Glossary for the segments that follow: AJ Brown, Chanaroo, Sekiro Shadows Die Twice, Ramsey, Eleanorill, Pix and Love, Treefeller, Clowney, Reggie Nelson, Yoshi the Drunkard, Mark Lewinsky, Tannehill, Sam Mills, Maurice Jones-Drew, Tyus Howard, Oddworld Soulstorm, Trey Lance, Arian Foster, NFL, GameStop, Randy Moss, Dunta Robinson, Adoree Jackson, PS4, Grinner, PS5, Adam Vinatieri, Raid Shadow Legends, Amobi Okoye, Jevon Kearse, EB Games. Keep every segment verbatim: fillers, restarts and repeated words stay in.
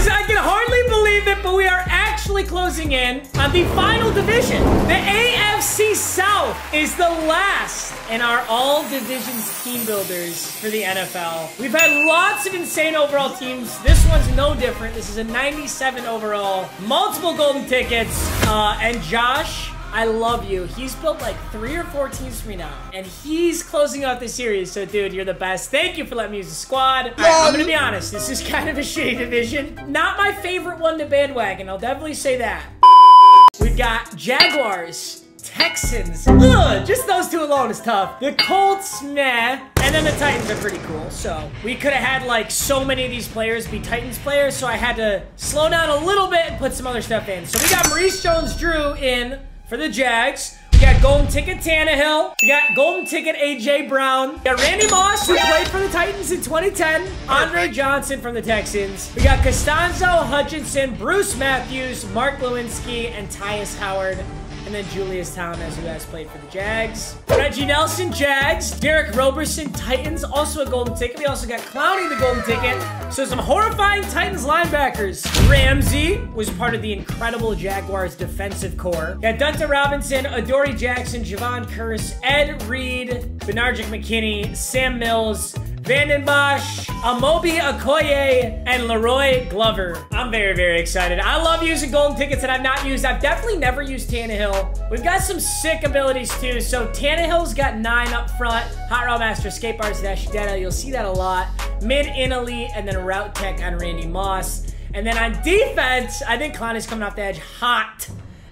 This, I can hardly believe it, but we are actually closing in on the final division. The A F C South is the last in our all-divisions team builders for the N F L. We've had lots of insane overall teams. This one's no different. This is a ninety-seven overall, multiple golden tickets, uh, and Josh, I love you. He's built like three or four teams for me now, and he's closing out the series. So, dude, you're the best. Thank you for letting me use the squad. All right, I'm gonna be honest. This is kind of a shitty division. Not my favorite one to bandwagon. I'll definitely say that. We've got Jaguars, Texans. Ugh, just those two alone is tough. The Colts, nah. And then the Titans are pretty cool. So we could have had like so many of these players be Titans players. So I had to slow down a little bit and put some other stuff in. So we got Maurice Jones-Drew in for the Jags. We got golden ticket Tannehill. We got golden ticket A J Brown. We got Randy Moss, who played for the Titans in twenty ten. Andre Johnson from the Texans. We got Costanzo Hutchinson, Bruce Matthews, Mark Lewinsky, and Tyus Howard. And then Julius Thomas, who has played for the Jags. Reggie Nelson, Jags. Derek Roberson, Titans, also a golden ticket. We also got Clowney, the golden ticket. So some horrifying Titans linebackers. Ramsey was part of the incredible Jaguars defensive core. We got Dunta Robinson, Adoree Jackson, Jevon Kearse, Ed Reed, Bernardic McKinney, Sam Mills, Vandenbosch, Amobi Okoye, and Leroy Glover. I'm very, very excited. I love using golden tickets that I've not used. I've definitely never used Tannehill. We've got some sick abilities too. So Tannehill's got nine up front. Hot Route Master, Escape Artist, Dash Data. You'll see that a lot. Mid in Elite, and then Route Tech on Randy Moss. And then on defense, I think Clowney's coming off the edge hot.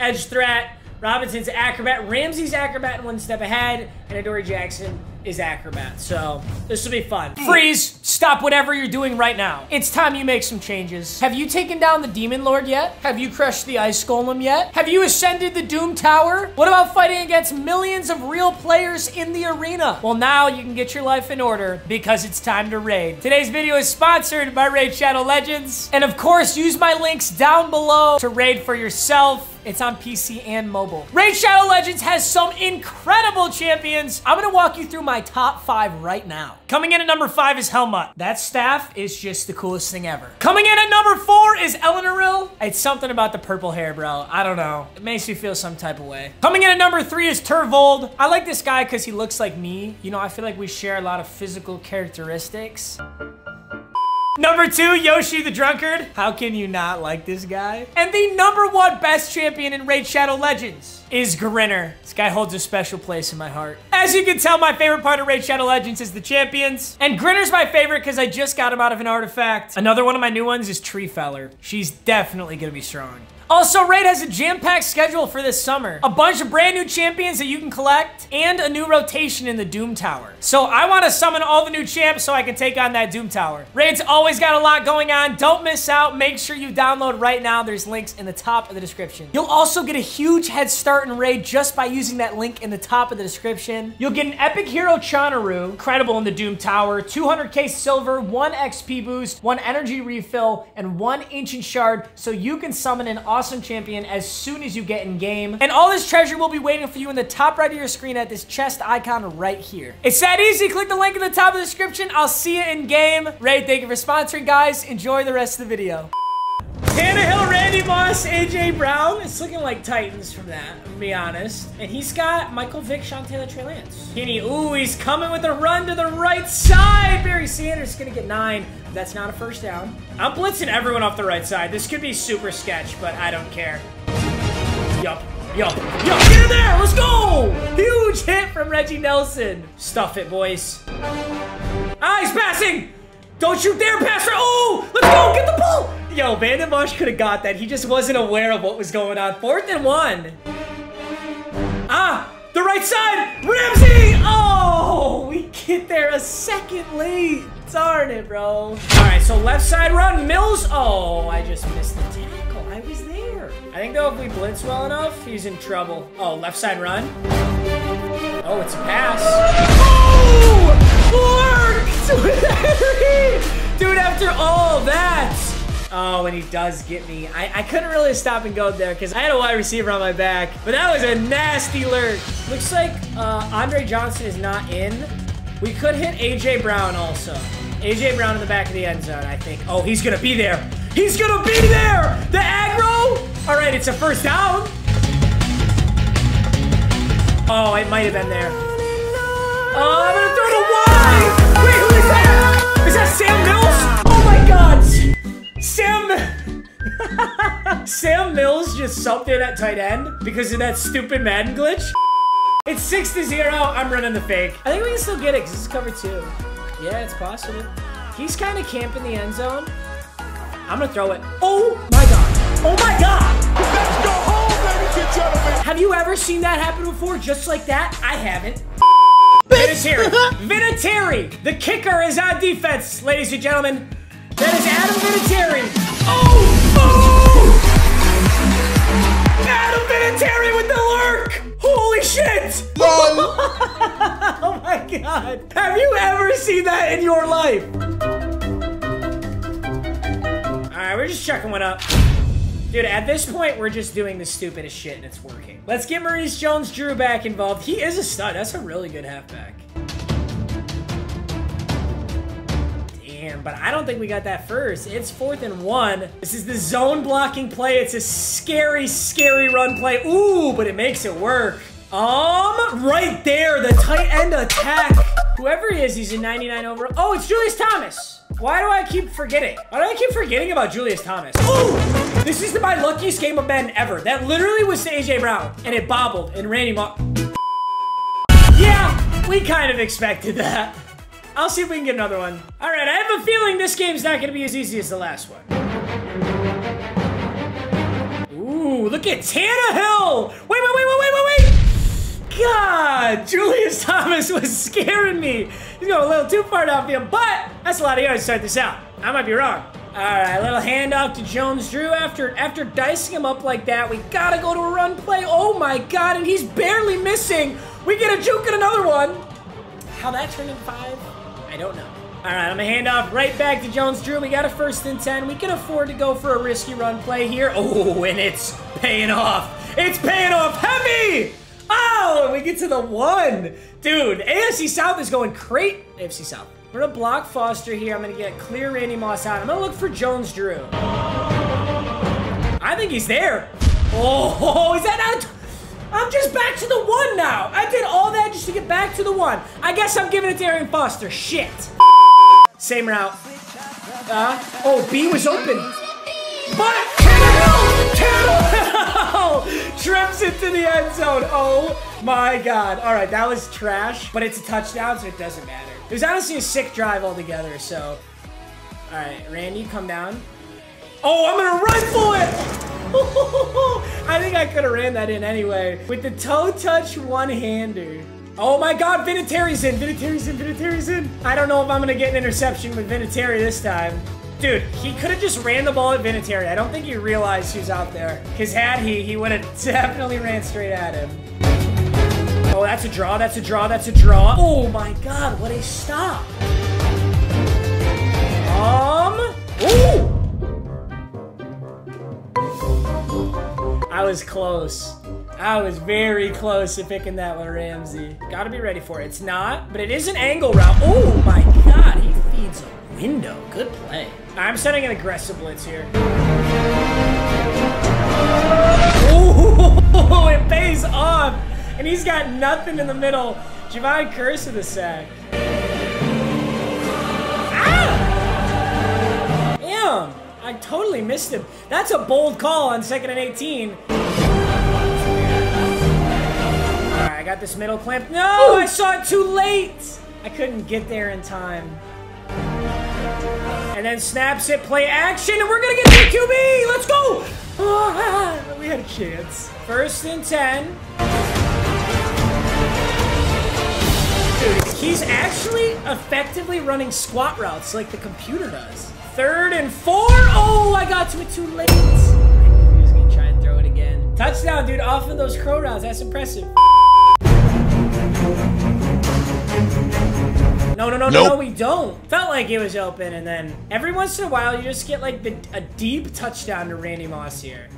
Edge Threat. Robinson's Acrobat. Ramsey's Acrobat in one step ahead. And Adoree Jackson is Acrobat, so this will be fun. Freeze! Stop whatever you're doing right now. It's time you make some changes. Have you taken down the Demon Lord yet? Have you crushed the Ice Golem yet? Have you ascended the Doom Tower? What about fighting against millions of real players in the arena? Well, now you can get your life in order because it's time to raid. Today's video is sponsored by Raid Shadow Legends, and of course, use my links down below to raid for yourself. It's on P C and mobile. Raid Shadow Legends has some incredible champions. I'm gonna walk you through my top five right now. Coming in at number five is Helmut. That staff is just the coolest thing ever. Coming in at number four is Eleanorill. It's something about the purple hair, bro. I don't know. It makes me feel some type of way. Coming in at number three is Turvold. I like this guy because he looks like me. You know, I feel like we share a lot of physical characteristics. Number two, Yoshi the Drunkard. How can you not like this guy? And the number one best champion in Raid Shadow Legends is Grinner. This guy holds a special place in my heart. As you can tell, my favorite part of Raid Shadow Legends is the champions. And Grinner's my favorite because I just got him out of an artifact. Another one of my new ones is Treefeller. She's definitely gonna be strong. Also, Raid has a jam-packed schedule for this summer. A bunch of brand new champions that you can collect, and a new rotation in the Doom Tower. So I want to summon all the new champs so I can take on that Doom Tower. Raid's always got a lot going on. Don't miss out. Make sure you download right now. There's links in the top of the description. You'll also get a huge head start in Raid just by using that link in the top of the description. You'll get an epic hero Chanaroo, incredible in the Doom Tower, two hundred K silver, one X P boost, one energy refill, and one ancient shard so you can summon an awesome Awesome champion as soon as you get in game. And all this treasure will be waiting for you in the top right of your screen at this chest icon right here. It's that easy. Click the link in the top of the description. I'll see you in game. Raid, thank you for sponsoring, guys. Enjoy the rest of the video. Tannehill, Randy Moss, A J Brown. It's looking like Titans from that, I'm gonna be honest. And he's got Michael Vick, Sean Taylor, Trey Lance. Kenny, ooh, he's coming with a run to the right side. Barry Sanders is gonna get nine. That's not a first down. I'm blitzing everyone off the right side. This could be super sketch, but I don't care. Yup, yup, yup. Get in there, let's go! Huge hit from Reggie Nelson. Stuff it, boys. Ah, he's passing! Don't you dare pass her! Oh, let's go, get the ball! Yo, Vandenbosch could have got that. He just wasn't aware of what was going on. Fourth and one. Ah, the right side. Ramsey. Oh, we get there a second late. Darn it, bro. All right, so left side run. Mills. Oh, I just missed the tackle. I was there. I think, though, if we blitz well enough, he's in trouble. Oh, left side run. Oh, it's a pass. Oh, worked. Dude, after all that. Oh, and he does get me. I, I couldn't really stop and go there because I had a wide receiver on my back, but that was a nasty lurk. Looks like uh, Andre Johnson is not in. We could hit A J Brown also. A J Brown in the back of the end zone, I think. Oh, he's gonna be there. He's gonna be there! The aggro! All right, it's a first down. Oh, it might have been there. Oh, I'm gonna throw to wide! Wait, who is that? Is that Sam Mills? Oh my God! Sam... Sam Mills just subbed in at tight end because of that stupid Madden glitch. It's six to zero. I'm running the fake. I think we can still get it because it's cover two. Yeah, it's possible. He's kind of camping the end zone. I'm gonna throw it. Oh my God! Oh my God! Let's go home, ladies and gentlemen! Have you ever seen that happen before just like that? I haven't. Vinatieri. Vinatieri! The kicker is on defense, ladies and gentlemen. That is Adam Vinatieri. Oh! Oh! Adam Vinatieri with the lurk! Holy shit! Oh my God! Have you ever seen that in your life? Alright, we're just chucking one up. Dude, at this point, we're just doing the stupidest shit and it's working. Let's get Maurice Jones-Drew back involved. He is a stud. That's a really good halfback. Damn, but I don't think we got that first. It's fourth and one. This is the zone blocking play. It's a scary, scary run play. Ooh, but it makes it work. Um, right there, the tight end attack. Whoever he is, he's a ninety-nine overall. Oh, it's Julius Thomas. Why do I keep forgetting? Why do I keep forgetting about Julius Thomas? Oh! This is the, my luckiest game of Madden ever. That literally was to A J Brown, and it bobbled, and Randy Moss. Yeah, we kind of expected that. I'll see if we can get another one. All right, I have a feeling this game's not gonna be as easy as the last one. Ooh, look at Tannehill! Wait, wait, wait, wait, wait, wait, wait! God, Julius Thomas was scaring me. He's going a little too far downfield, but that's a lot of yards to start this out. I might be wrong. All right, a little handoff to Jones-Drew. After, after dicing him up like that, we gotta go to a run play. Oh my God, and he's barely missing. We get a juke and another one. How that turned into five, I don't know. All right, I'm gonna hand off right back to Jones-Drew. We got a first and ten. We can afford to go for a risky run play here. Oh, and it's paying off. It's paying off heavy. Oh, and we get to the one. Dude, A F C South is going great. A F C South. We're going to block Foster here. I'm going to get clear Randy Moss out. I'm going to look for Jones-Drew. I think he's there. Oh, is that not? I'm just back to the one now. I did all that just to get back to the one. I guess I'm giving it to Arian Foster. Shit. Same route. Uh, oh, B was open. But Tannehill! Tannehill! Trips into the end zone. Oh my God. All right, that was trash, but it's a touchdown, so it doesn't matter. It was honestly a sick drive altogether, so. All right, Randy, come down. Oh, I'm gonna run for it! I think I could have ran that in anyway. With the toe touch one-hander. Oh my God, Vinatieri's in, Vinatieri's in, Vinatieri's in. I don't know if I'm gonna get an interception with Vinatieri this time. Dude, he could have just ran the ball at Vinatieri. I don't think he realized who's out there. Because had he, he would have definitely ran straight at him. Oh, that's a draw, that's a draw, that's a draw. Oh my God, what a stop. Um, ooh! I was close. I was very close to picking that one, Ramsey. Gotta be ready for it. It's not, but it is an angle route. Oh my God, he feeds him. Window. Good play. I'm sending an aggressive blitz here. Ooh, it pays off. And he's got nothing in the middle. Jevon Kearse of the sack. Ah! Damn. I totally missed him. That's a bold call on second and eighteen. All right, I got this middle clamp. No, ooh. I saw it too late. I couldn't get there in time. And then snaps it, play action, and we're gonna get to the Q B! Let's go! Oh, we had a chance. First and ten. Dude, he's actually effectively running squat routes like the computer does. Third and four. Oh, I got to it too late. He was gonna try and throw it again. Touchdown, dude, off of those crow routes. That's impressive. No, no, no, nope. no, we don't. Felt like it was open, and then every once in a while, you just get, like, the, a deep touchdown to Randy Moss here.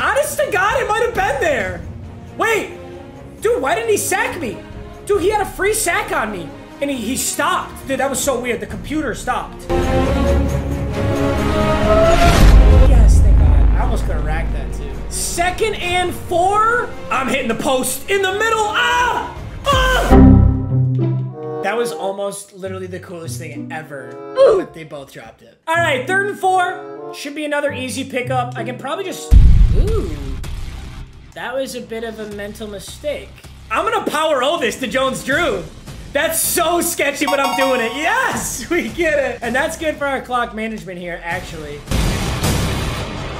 Honest to God, it might have been there. Wait. Dude, why didn't he sack me? Dude, he had a free sack on me, and he, he stopped. Dude, that was so weird. The computer stopped. and four. I'm hitting the post in the middle. Ah! Ah! That was almost literally the coolest thing ever. Ooh. But they both dropped it. All right, third and four. Should be another easy pickup. I can probably just, ooh. That was a bit of a mental mistake. I'm gonna power all this to Jones-Drew. That's so sketchy, but I'm doing it. Yes, we get it. And that's good for our clock management here, actually.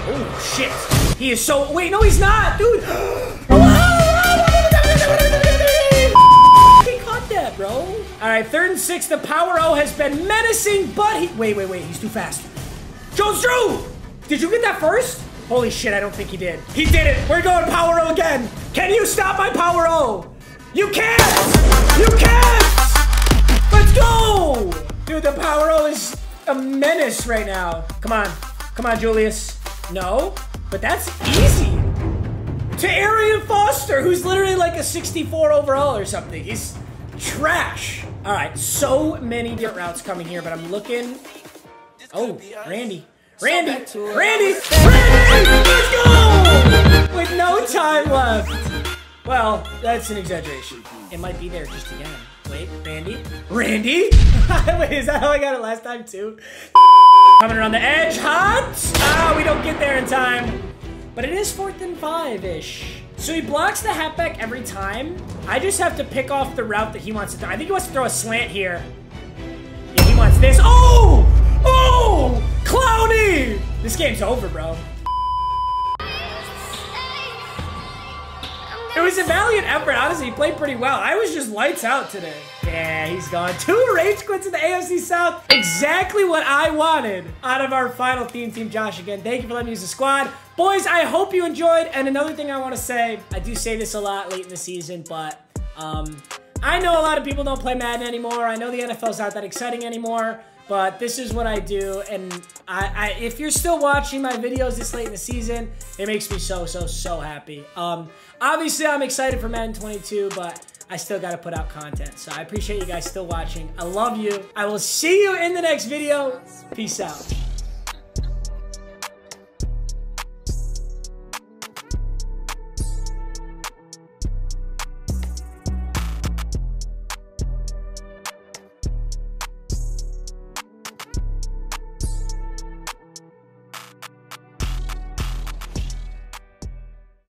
Oh, shit. He is so... Wait, no, he's not, dude. He caught that, bro. All right, third and six. The power O has been menacing, but he... Wait, wait, wait. He's too fast. Jones-Drew! Did you get that first? Holy shit, I don't think he did. He did it. We're going power O again. Can you stop my power O? You can't! You can't! Let's go! Dude, the power O is a menace right now. Come on. Come on, Julius. No, but that's easy. To Arian Foster, who's literally like a sixty-four overall or something. He's trash. All right, so many different routes coming here, but I'm looking. Oh, Randy. Randy! Randy! Randy! Let's go! With no time left. Well, that's an exaggeration. It might be there just again. Wait, Randy? Randy? Wait, is that how I got it last time too? Coming around the edge, hot! Ah, we don't get there in time. But it is fourth and five-ish. So he blocks the halfback every time. I just have to pick off the route that he wants to throw. I think he wants to throw a slant here. Yeah, he wants this. Oh! Oh! Clowney! This game's over, bro. It was a valiant effort, honestly. He played pretty well. I was just lights out today. Yeah, he's gone. Two rage quits in the A F C South. Exactly what I wanted out of our final theme team, Josh. Again, thank you for letting me use the squad. Boys, I hope you enjoyed. And another thing I want to say, I do say this a lot late in the season, but um, I know a lot of people don't play Madden anymore. I know the N F L's not that exciting anymore. But this is what I do, and I, I, if you're still watching my videos this late in the season, it makes me so, so, so happy. Um, obviously, I'm excited for Madden twenty-two, but I still got to put out content. So I appreciate you guys still watching. I love you. I will see you in the next video. Peace out.